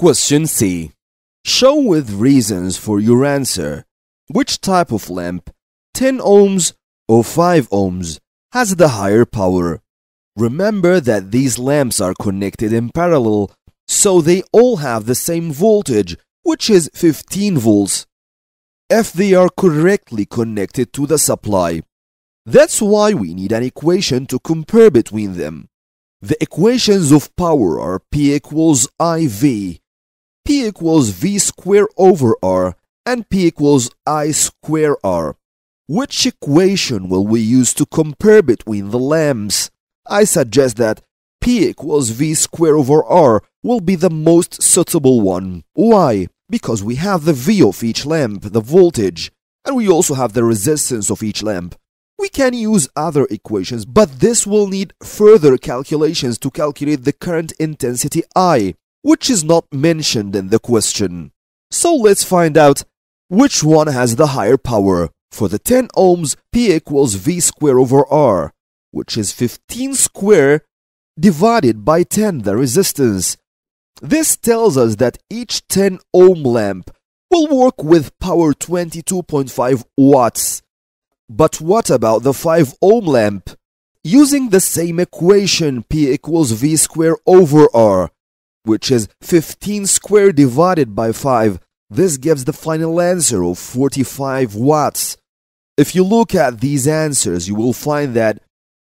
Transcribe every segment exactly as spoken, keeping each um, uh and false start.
Question C. Show with reasons for your answer which type of lamp, ten ohms or five ohms, has the higher power. Remember that these lamps are connected in parallel, so they all have the same voltage, which is fifteen volts, if they are correctly connected to the supply. That's why we need an equation to compare between them. The equations of power are P equals I V, P equals V square over R, and P equals I square R. Which equation will we use to compare between the lamps? I suggest that P equals V square over R will be the most suitable one. Why? Because we have the V of each lamp, the voltage, and we also have the resistance of each lamp. We can use other equations, but this will need further calculations to calculate the current intensity I, which is not mentioned in the question. So let's find out which one has the higher power. For the ten ohms, P equals V square over R, which is fifteen squared divided by ten, the resistance. This tells us that each ten ohm lamp will work with power twenty-two point five watts. But what about the five ohm lamp? Using the same equation, P equals V square over R, which is fifteen squared divided by five, this gives the final answer of forty-five watts. If you look at these answers, you will find that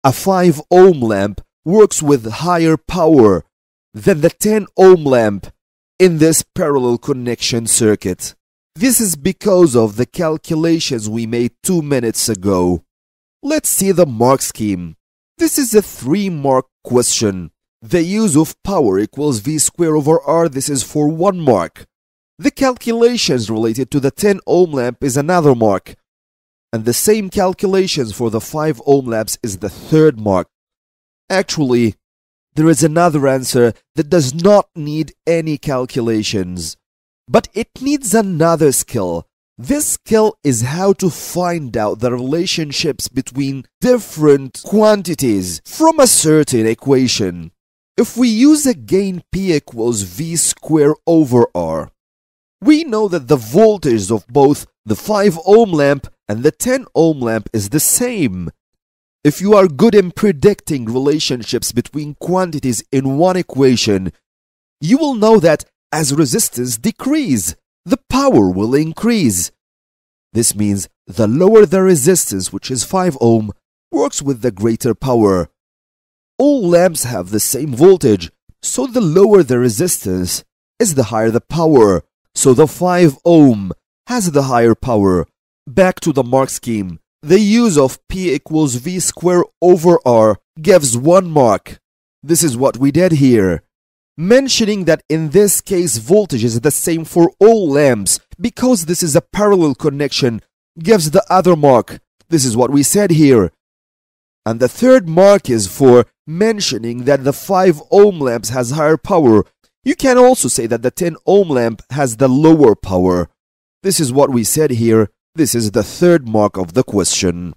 a five ohm lamp works with higher power than the ten ohm lamp in this parallel connection circuit. This is because of the calculations we made two minutes ago. Let's see the mark scheme. This is a three-mark question. The use of power equals V square over R, this is for one mark. The calculations related to the ten ohm lamp is another mark. And the same calculations for the five ohm lamps is the third mark. Actually, there is another answer that does not need any calculations, but it needs another skill. This skill is how to find out the relationships between different quantities from a certain equation. If we use again P equals V square over R, we know that the voltage of both the five ohm lamp and the ten ohm lamp is the same. If you are good in predicting relationships between quantities in one equation, you will know that as resistance decreases, the power will increase. This means the lower the resistance, which is five ohm, works with the greater power. All lamps have the same voltage, so the lower the resistance is the higher the power, so the five ohm has the higher power. Back to the mark scheme. The use of P equals V square over R gives one mark. This is what we did here, mentioning that in this case voltage is the same for all lamps because this is a parallel connection gives the other mark. This is what we said here. And the third mark is for mentioning that the five ohm lamps has higher power. You can also say that the ten ohm lamp has the lower power. This is what we said here. This is the third mark of the question.